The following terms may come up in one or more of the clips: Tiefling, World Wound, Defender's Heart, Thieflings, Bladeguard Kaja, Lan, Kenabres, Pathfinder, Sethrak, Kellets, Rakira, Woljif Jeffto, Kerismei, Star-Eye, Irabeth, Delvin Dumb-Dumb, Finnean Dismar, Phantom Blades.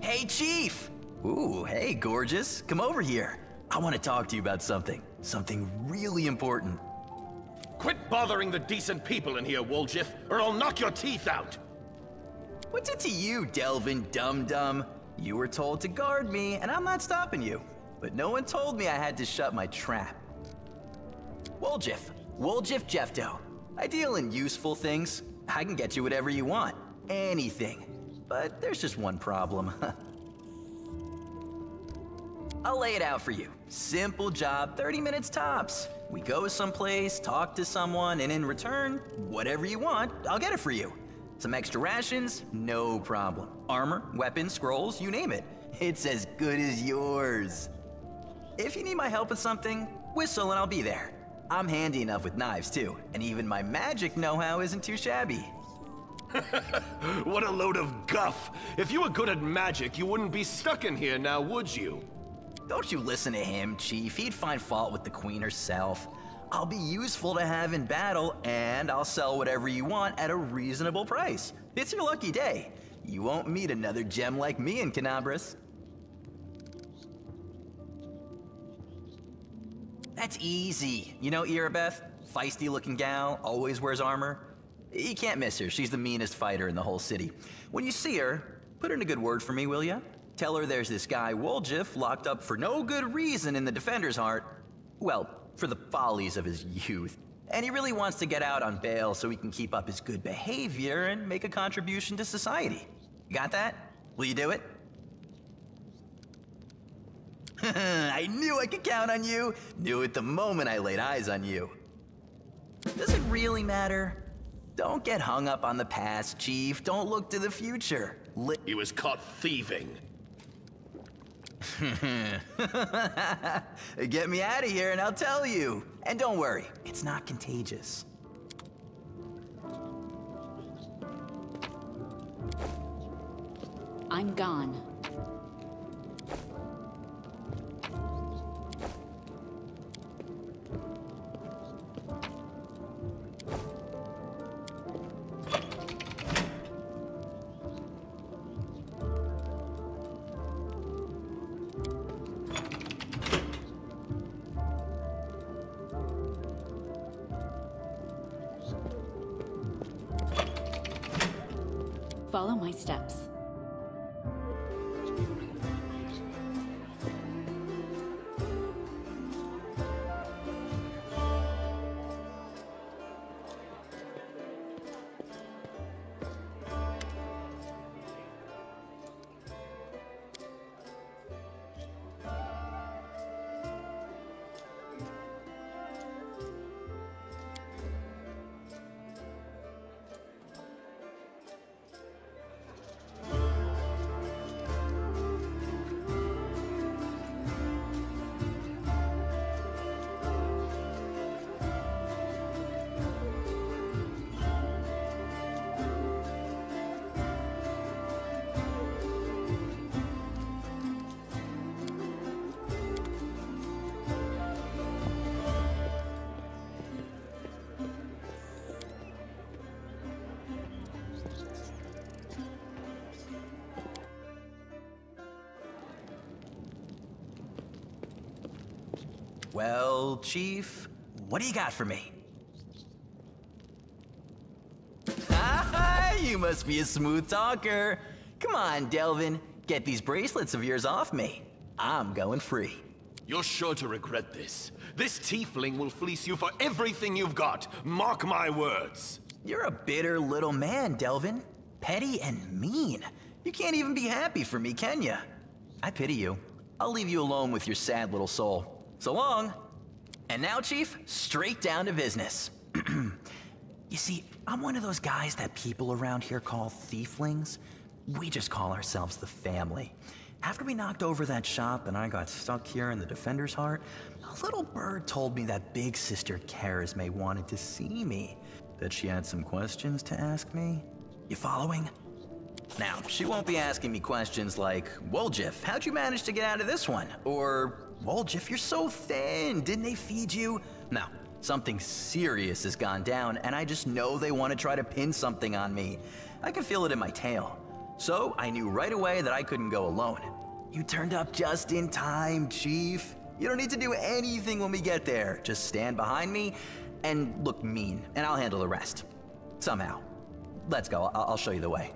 Hey, Chief! Ooh, hey, gorgeous. Come over here. I want to talk to you about something. Something really important. Quit bothering the decent people in here, Woljif, or I'll knock your teeth out! What's it to you, Delvin Dumb-Dumb? You were told to guard me, and I'm not stopping you. But no one told me I had to shut my trap. Woljif. Woljif Jeffto. I deal in useful things. I can get you whatever you want. Anything. But there's just one problem. I'll lay it out for you. Simple job, 30 minutes tops. We go someplace, talk to someone, and in return, whatever you want, I'll get it for you. Some extra rations, no problem. Armor, weapons, scrolls, you name it. It's as good as yours. If you need my help with something, whistle and I'll be there. I'm handy enough with knives too, and even my magic know-how isn't too shabby. What a load of guff! If you were good at magic, you wouldn't be stuck in here now, would you? Don't you listen to him, Chief. He'd find fault with the Queen herself. I'll be useful to have in battle, and I'll sell whatever you want at a reasonable price. It's your lucky day. You won't meet another gem like me in Kenabres. That's easy. You know Irabeth? Feisty-looking gal, always wears armor. You can't miss her. She's the meanest fighter in the whole city. When you see her, put in a good word for me, will ya? Tell her there's this guy, Woljif, locked up for no good reason in the Defender's Heart. Well, for the follies of his youth. And he really wants to get out on bail so he can keep up his good behavior and make a contribution to society. You got that? Will you do it? I knew I could count on you. Knew it the moment I laid eyes on you. Does it really matter? Don't get hung up on the past, Chief. Don't look to the future. He was caught thieving. Get me out of here and I'll tell you. And don't worry, it's not contagious. I'm gone. Follow my steps. Well, Chief, what do you got for me? You must be a smooth talker. Come on, Delvin, get these bracelets of yours off me. I'm going free. You're sure to regret this. This tiefling will fleece you for everything you've got. Mark my words. You're a bitter little man, Delvin. Petty and mean. You can't even be happy for me, can you? I pity you. I'll leave you alone with your sad little soul. So long. And now, Chief, straight down to business. You see, I'm one of those guys that people around here call Thieflings. We just call ourselves the family. After we knocked over that shop and I got stuck here in the Defender's Heart, a little bird told me that big sister Kerismei wanted to see me, that she had some questions to ask me. You following? Now, she won't be asking me questions like, Woljif, how'd you manage to get out of this one? Or, Woljif, you're so thin, didn't they feed you? No, something serious has gone down, and I just know they want to try to pin something on me. I can feel it in my tail. So, I knew right away that I couldn't go alone. You turned up just in time, Chief. You don't need to do anything when we get there. Just stand behind me and look mean, and I'll handle the rest. Somehow. Let's go, I'll show you the way.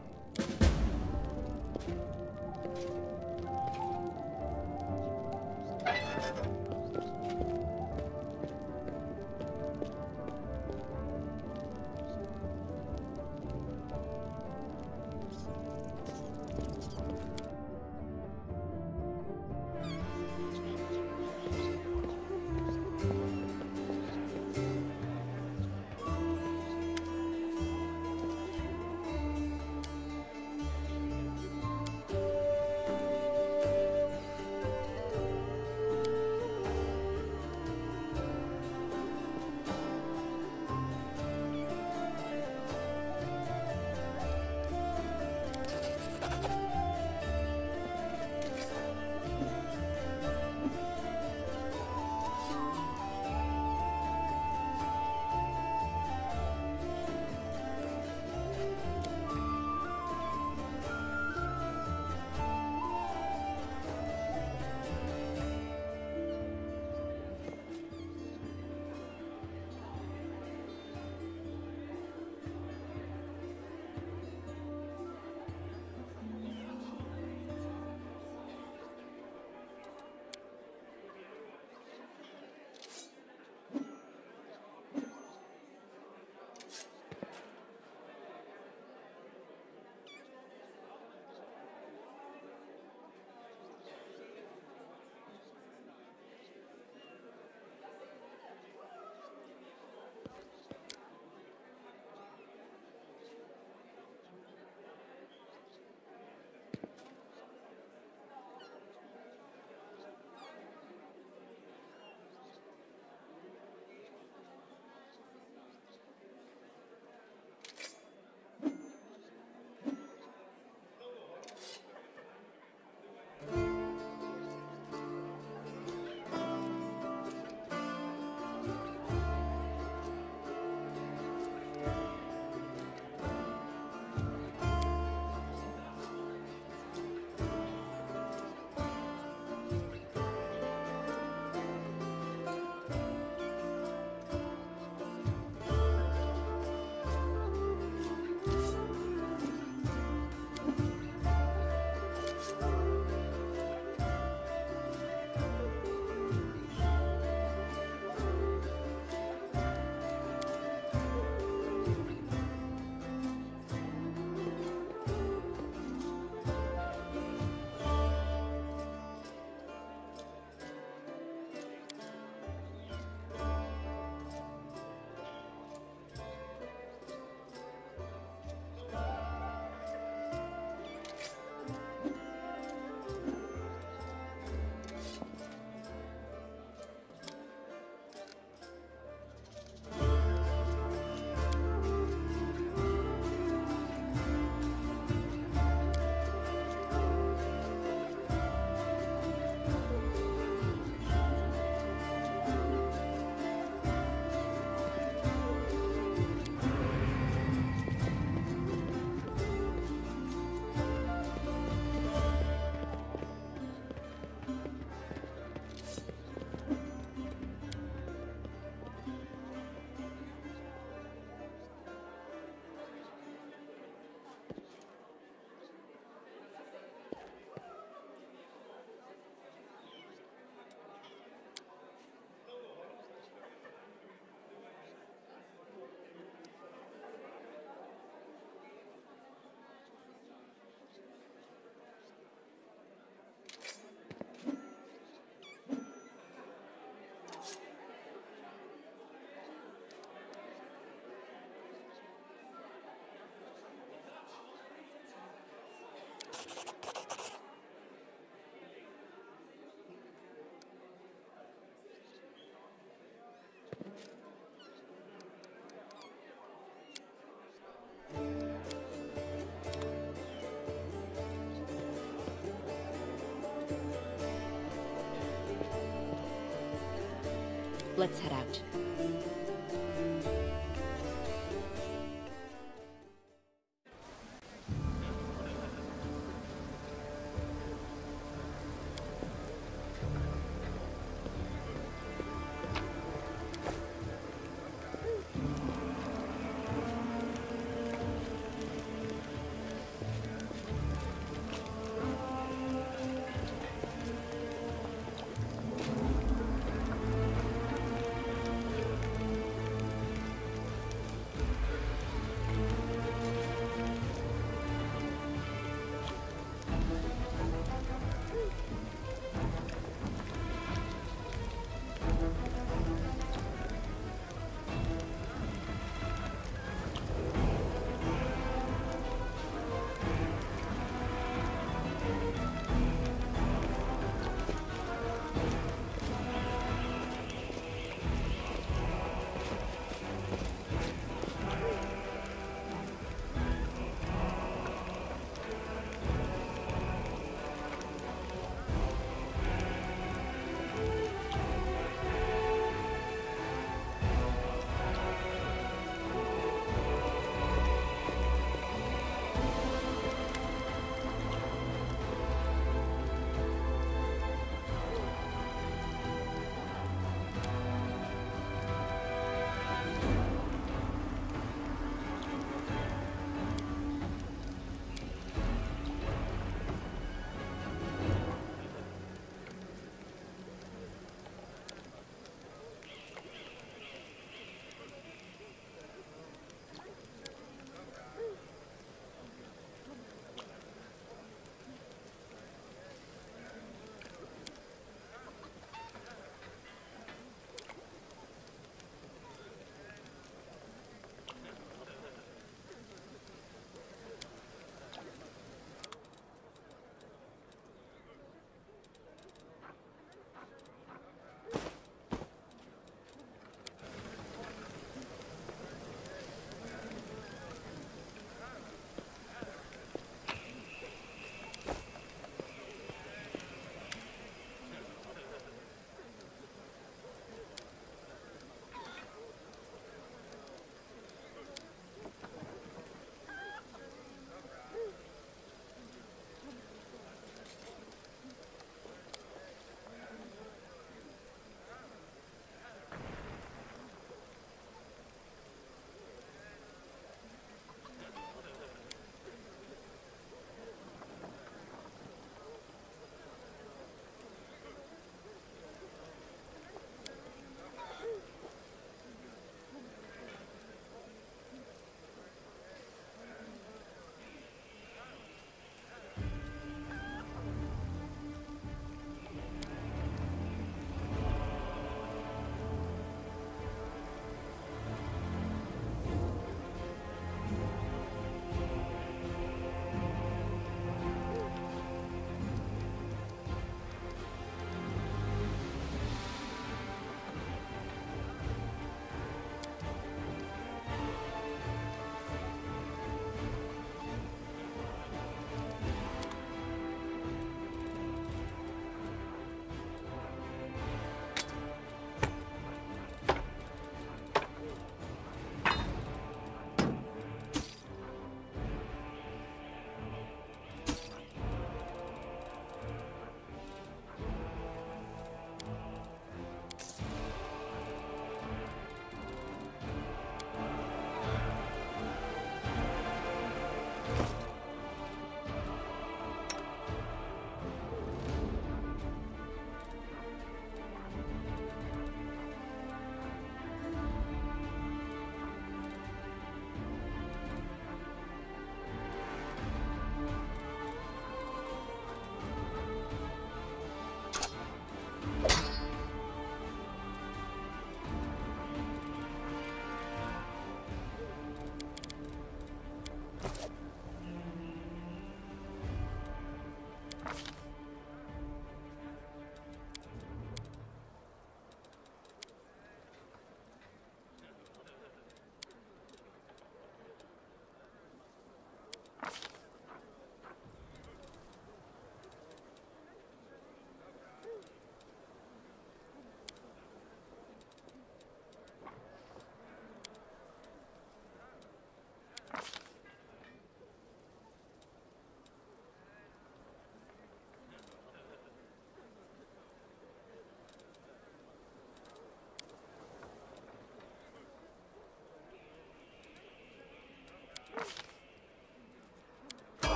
Let's head out.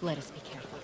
Let us be careful.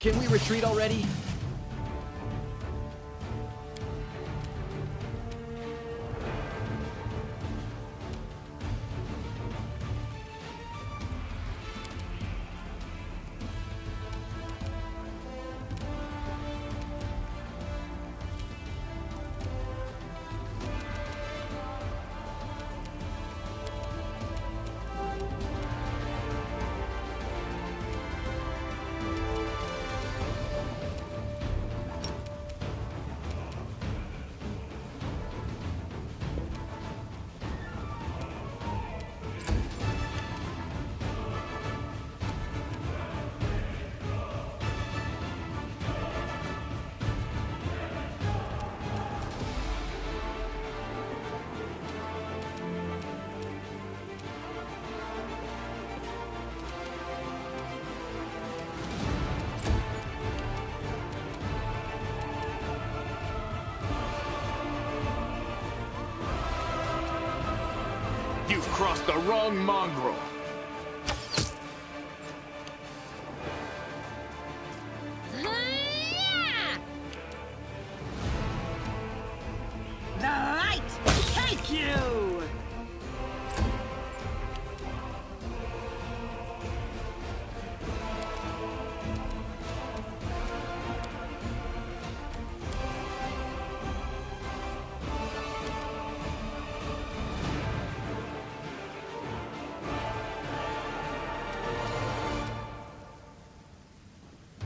Can we retreat already? You've crossed the wrong mongrel. The light take you!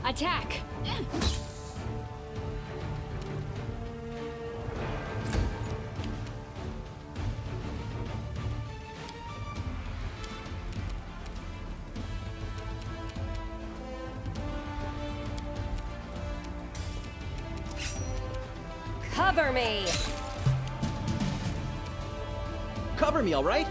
Attack! Cover me! Cover me, all right?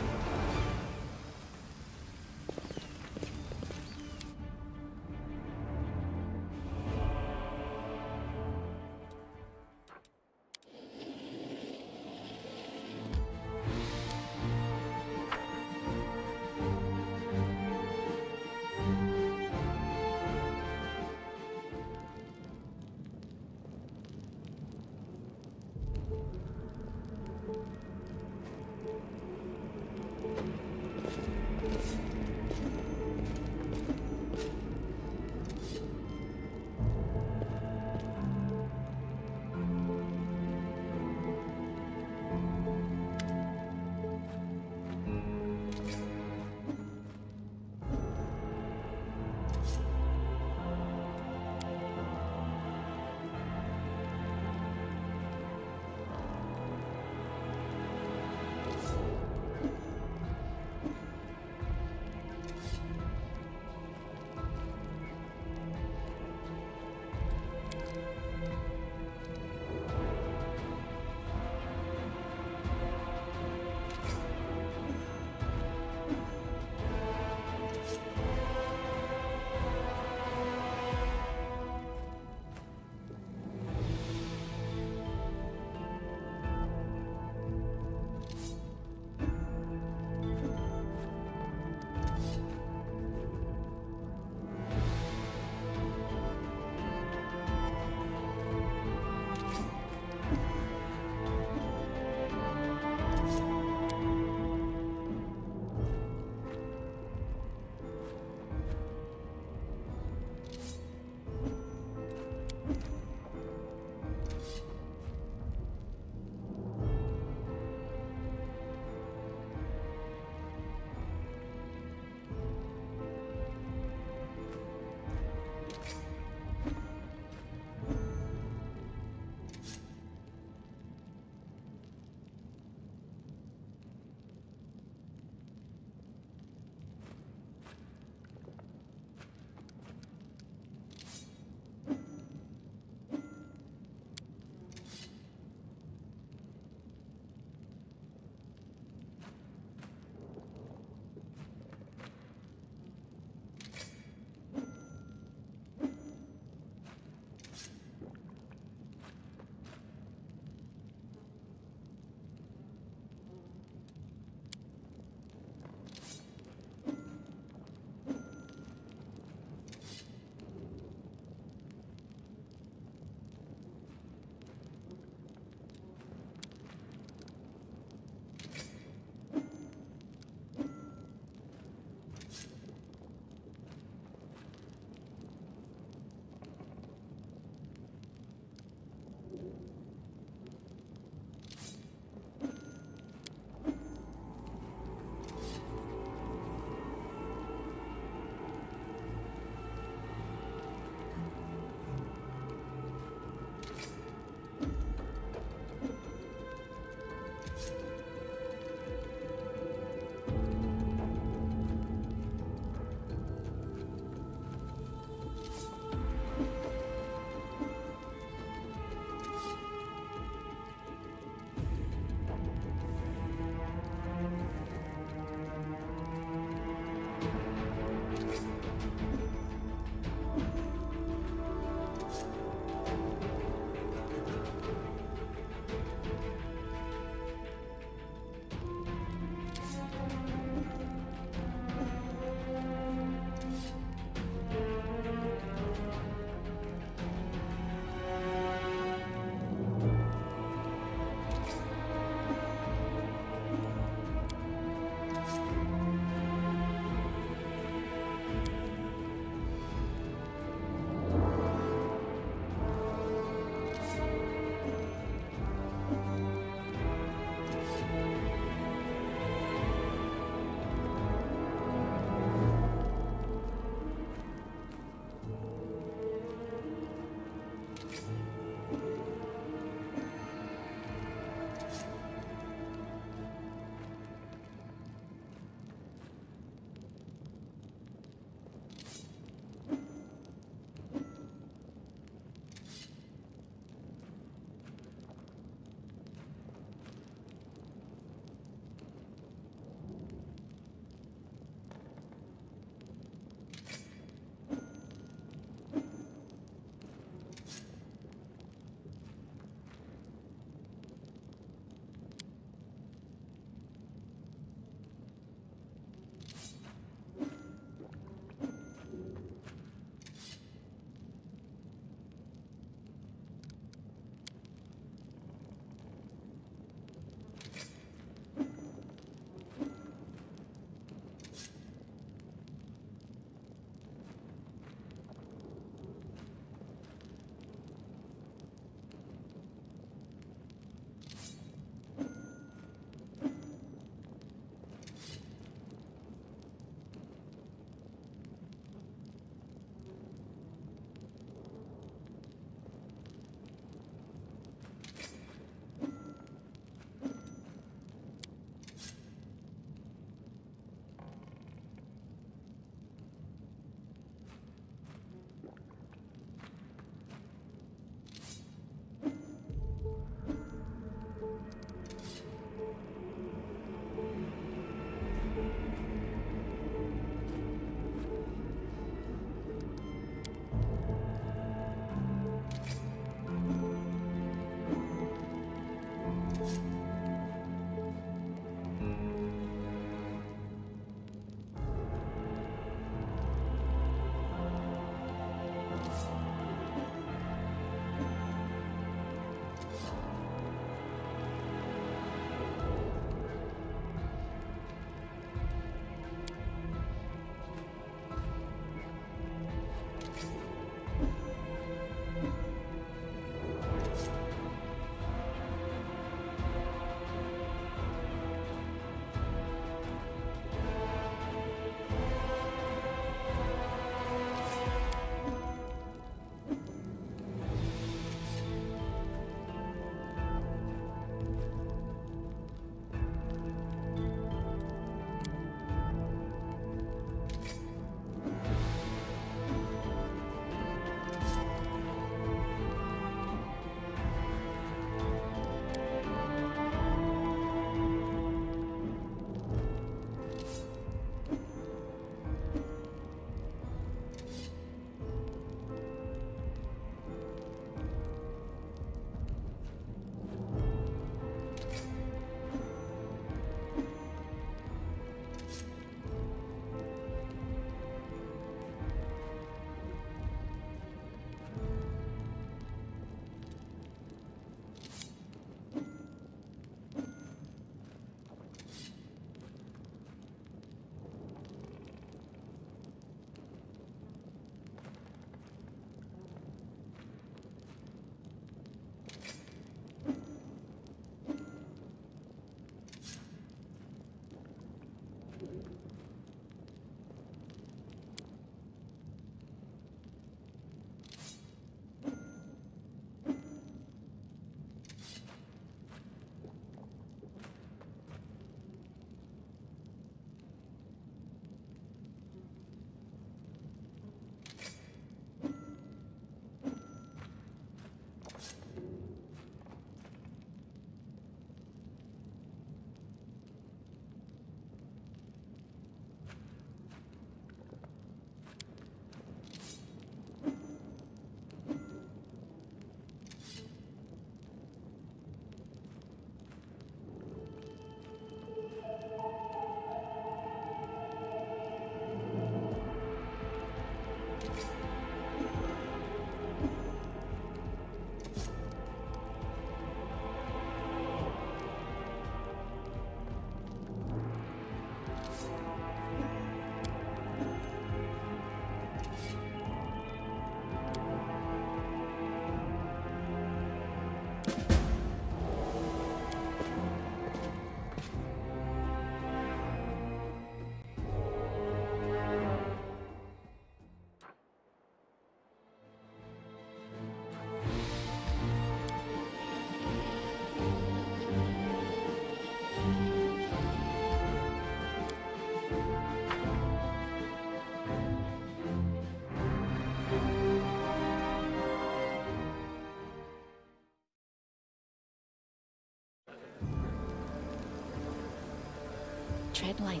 Tread lightly.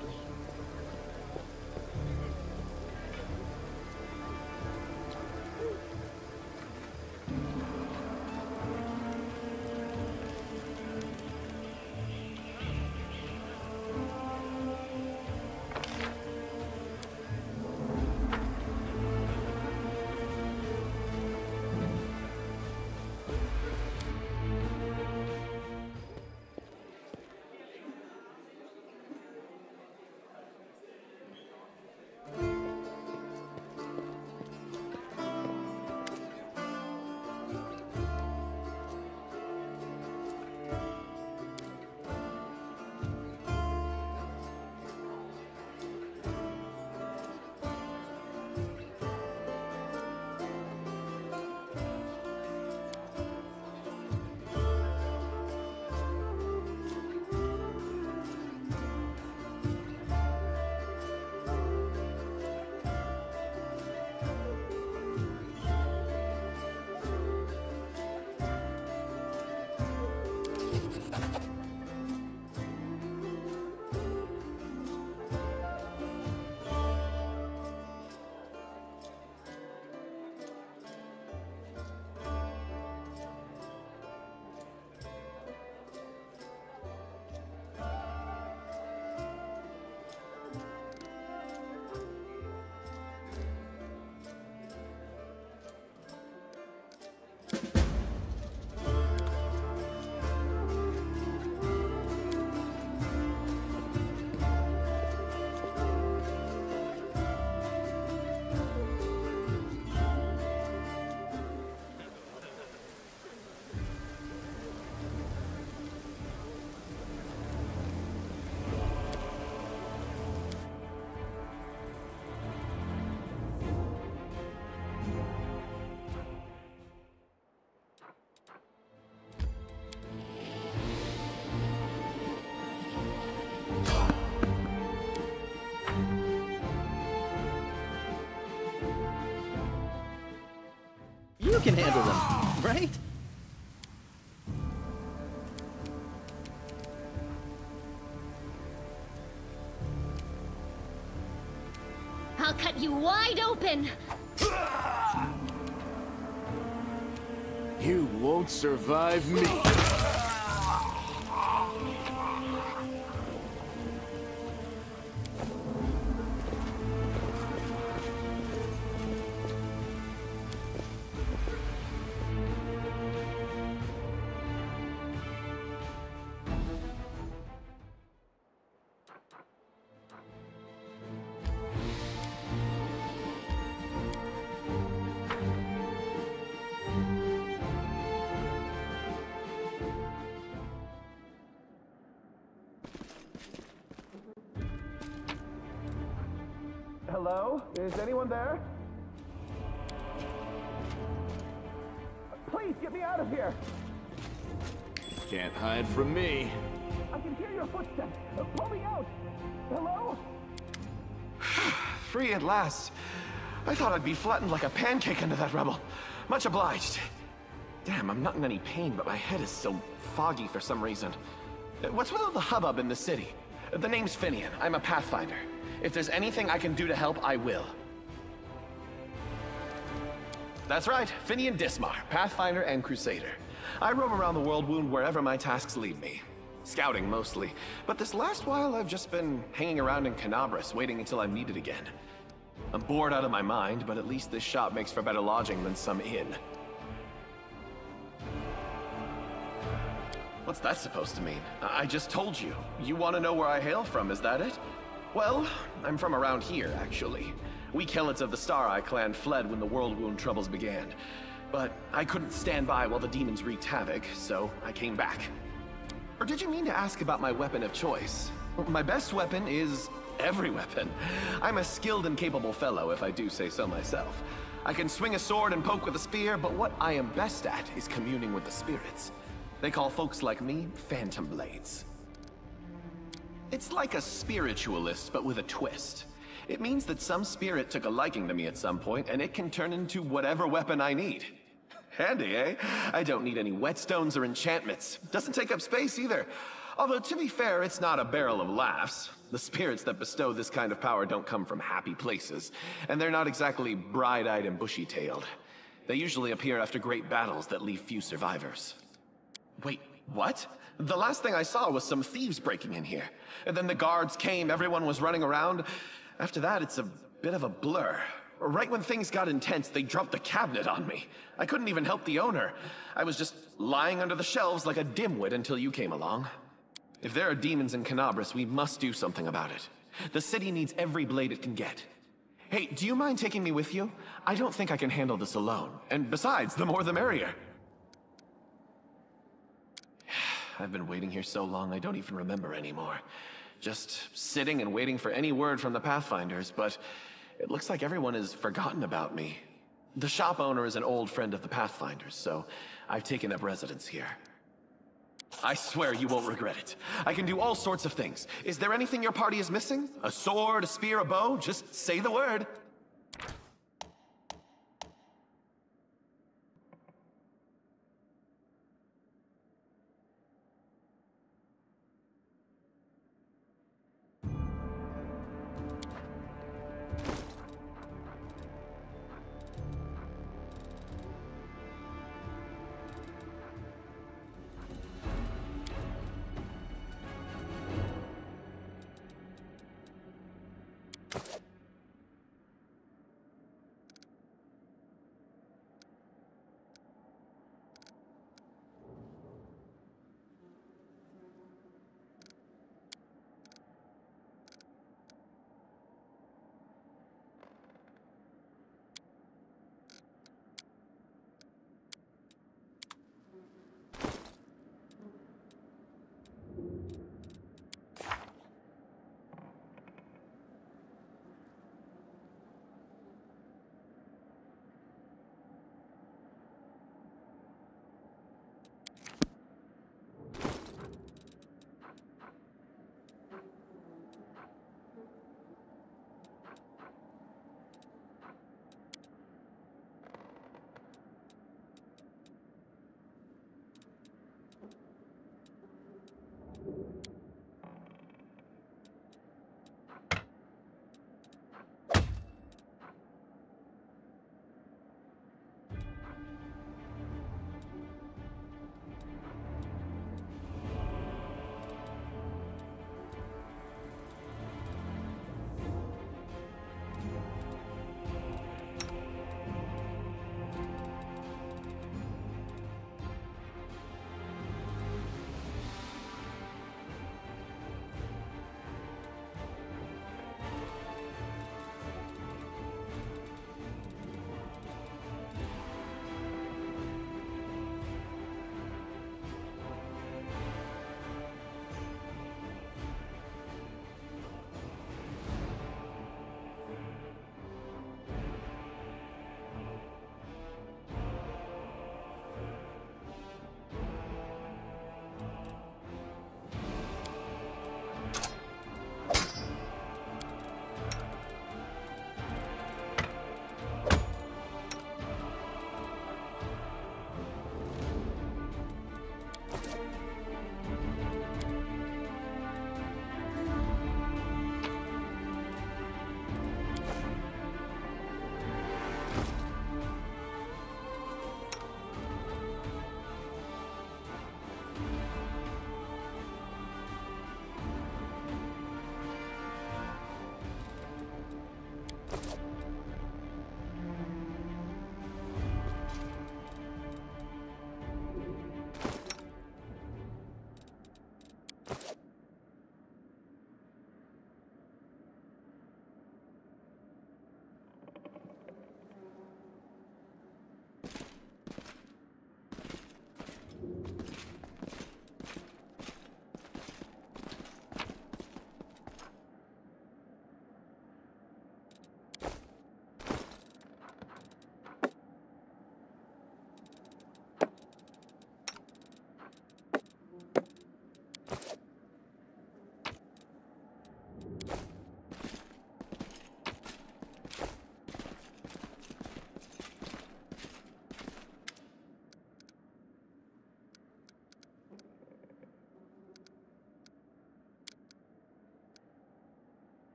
You can handle them, right? I'll cut you wide open! You won't survive me! Hello? Is anyone there? Please, get me out of here! Can't hide from me. I can hear your footsteps. Pull me out! Hello? Free at last. I thought I'd be flattened like a pancake under that rubble. Much obliged. Damn, I'm not in any pain, but my head is so foggy for some reason. What's with all the hubbub in the city? The name's Finnean. I'm a Pathfinder. If there's anything I can do to help, I will. That's right, Finnean Dismar, Pathfinder and Crusader. I roam around the World Wound wherever my tasks lead me. Scouting, mostly. But this last while, I've just been hanging around in Kenabres, waiting until I'm needed again. I'm bored out of my mind, but at least this shop makes for better lodging than some inn. What's that supposed to mean? I just told you. You want to know where I hail from, is that it? Well, I'm from around here, actually. We Kellets of the Star-Eye clan fled when the World Wound troubles began. But I couldn't stand by while the demons wreaked havoc, so I came back. Or did you mean to ask about my weapon of choice? My best weapon is every weapon. I'm a skilled and capable fellow, if I do say so myself. I can swing a sword and poke with a spear, but what I am best at is communing with the spirits. They call folks like me Phantom Blades. It's like a spiritualist, but with a twist. It means that some spirit took a liking to me at some point, and it can turn into whatever weapon I need. Handy, eh? I don't need any whetstones or enchantments. Doesn't take up space either. Although, to be fair, it's not a barrel of laughs. The spirits that bestow this kind of power don't come from happy places, and they're not exactly bright-eyed and bushy-tailed. They usually appear after great battles that leave few survivors. Wait, what? The last thing I saw was some thieves breaking in here. And then the guards came, everyone was running around. After that, it's a bit of a blur. Right when things got intense, they dropped the cabinet on me. I couldn't even help the owner. I was just lying under the shelves like a dimwit until you came along. If there are demons in Kenabres, we must do something about it. The city needs every blade it can get. Hey, do you mind taking me with you? I don't think I can handle this alone. And besides, the more the merrier. I've been waiting here so long, I don't even remember anymore. Just sitting and waiting for any word from the Pathfinders, but it looks like everyone has forgotten about me. The shop owner is an old friend of the Pathfinders, so I've taken up residence here. I swear you won't regret it. I can do all sorts of things. Is there anything your party is missing? A sword, a spear, a bow? Just say the word.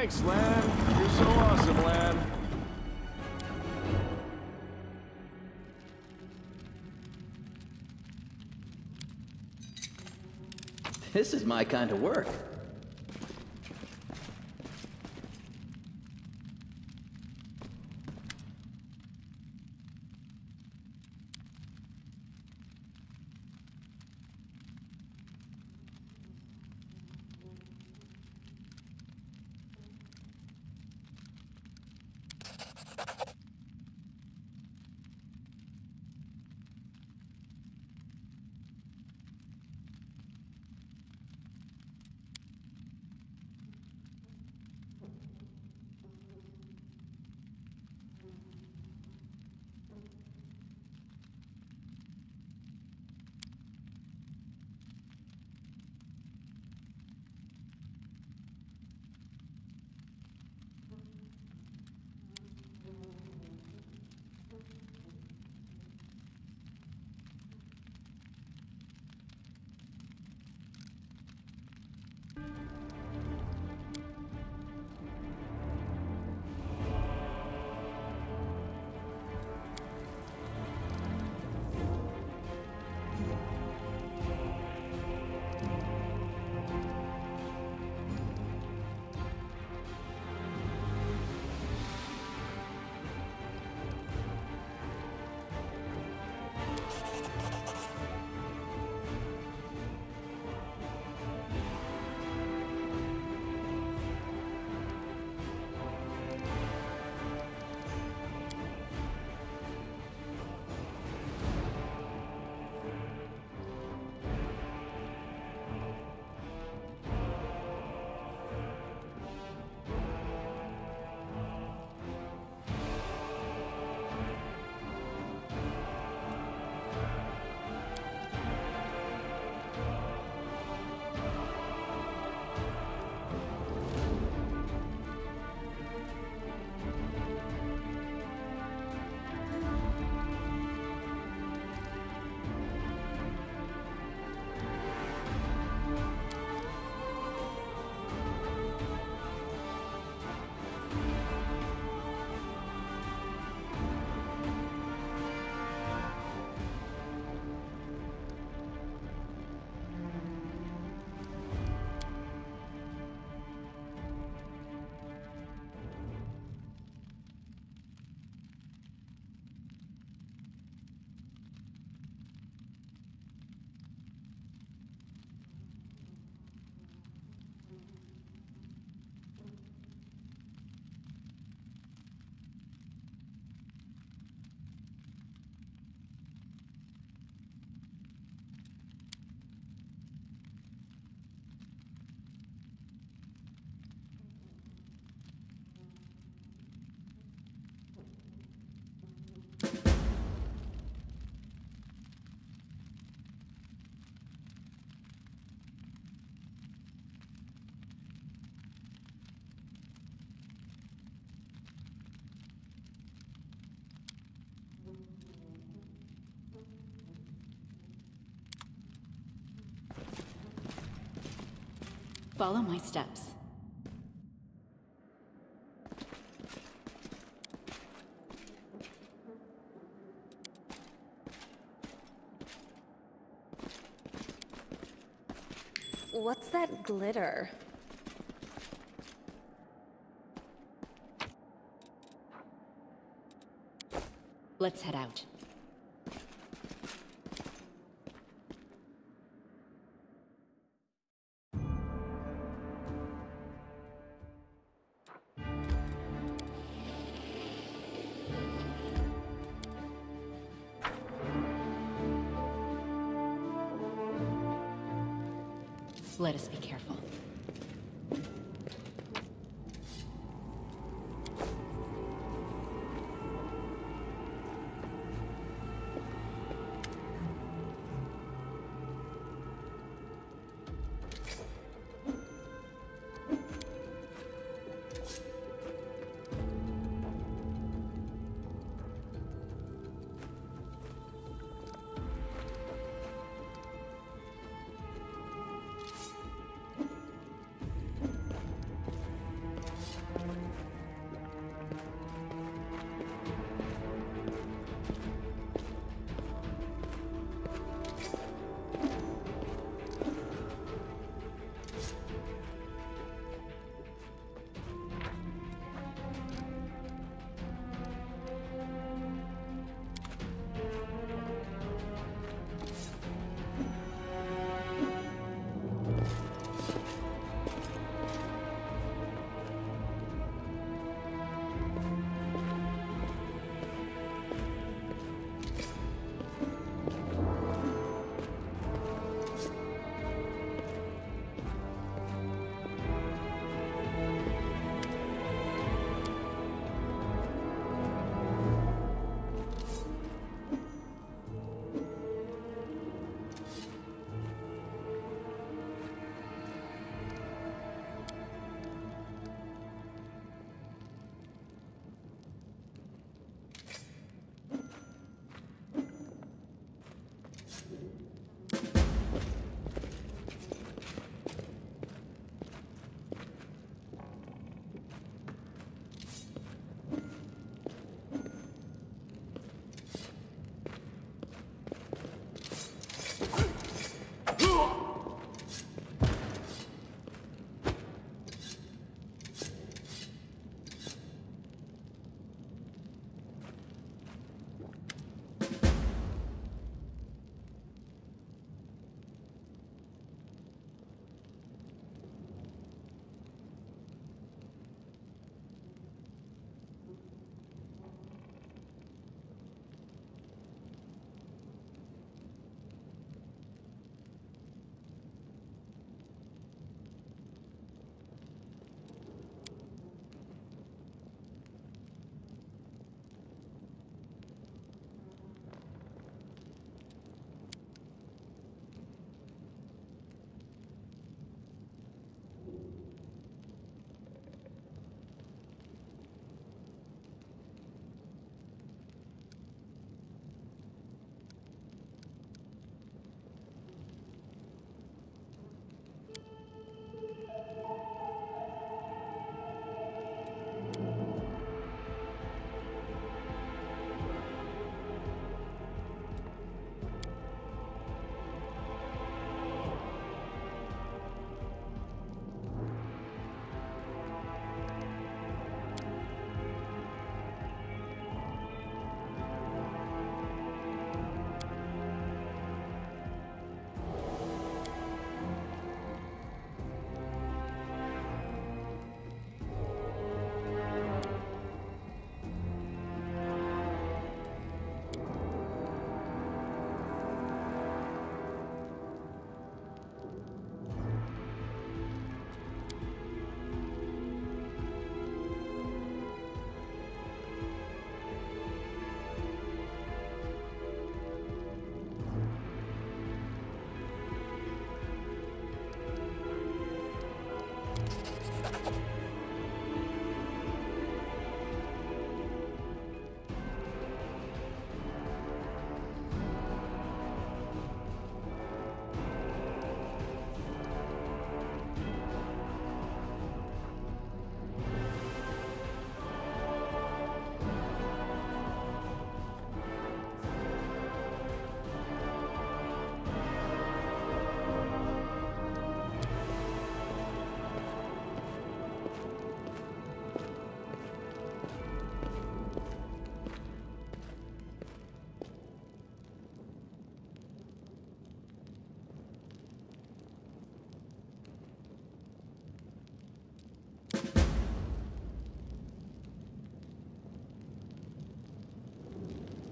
Thanks, Lan. You're so awesome, Lan. This is my kind of work. Follow my steps. What's that glitter? Let's head out. Let us be careful.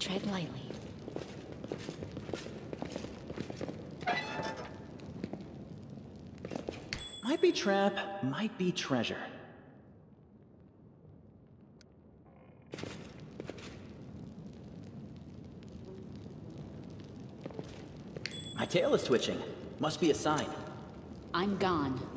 Tread lightly. Might be trap, might be treasure. My tail is twitching. Must be a sign. I'm gone.